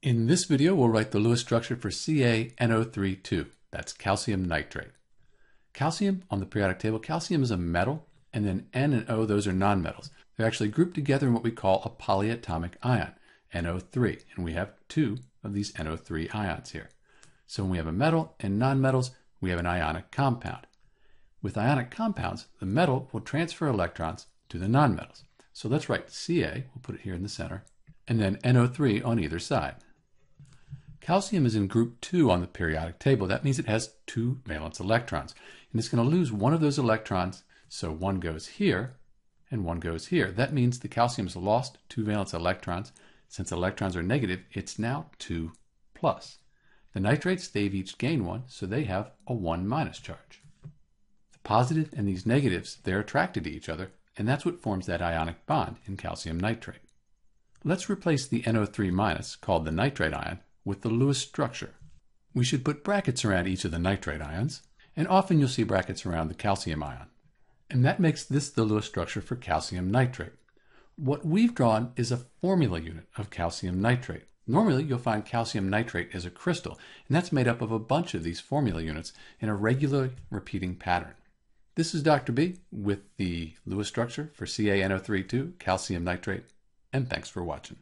In this video, we'll write the Lewis structure for Ca(NO3)2. That's calcium nitrate. Calcium on the periodic table, calcium is a metal, and then N and O, those are nonmetals. They're actually grouped together in what we call a polyatomic ion, NO3, and we have two of these NO3 ions here. So when we have a metal and nonmetals, we have an ionic compound. With ionic compounds, the metal will transfer electrons to the nonmetals. So let's write Ca, we'll put it here in the center, and then NO3 on either side. Calcium is in group 2 on the periodic table. That means it has two valence electrons, and it's going to lose one of those electrons, so one goes here and one goes here. That means the calcium has lost two valence electrons. Since electrons are negative, it's now 2 plus. The nitrates, they've each gained one, so they have a 1 minus charge. The positive and these negatives, they're attracted to each other, and that's what forms that ionic bond in calcium nitrate. Let's replace the NO3 minus, called the nitrate ion, with the Lewis structure. We should put brackets around each of the nitrate ions, and often you'll see brackets around the calcium ion. And that makes this the Lewis structure for calcium nitrate. What we've drawn is a formula unit of calcium nitrate. Normally, you'll find calcium nitrate as a crystal, and that's made up of a bunch of these formula units in a regularly repeating pattern. This is Dr. B with the Lewis structure for Ca(NO3)2 calcium nitrate, and thanks for watching.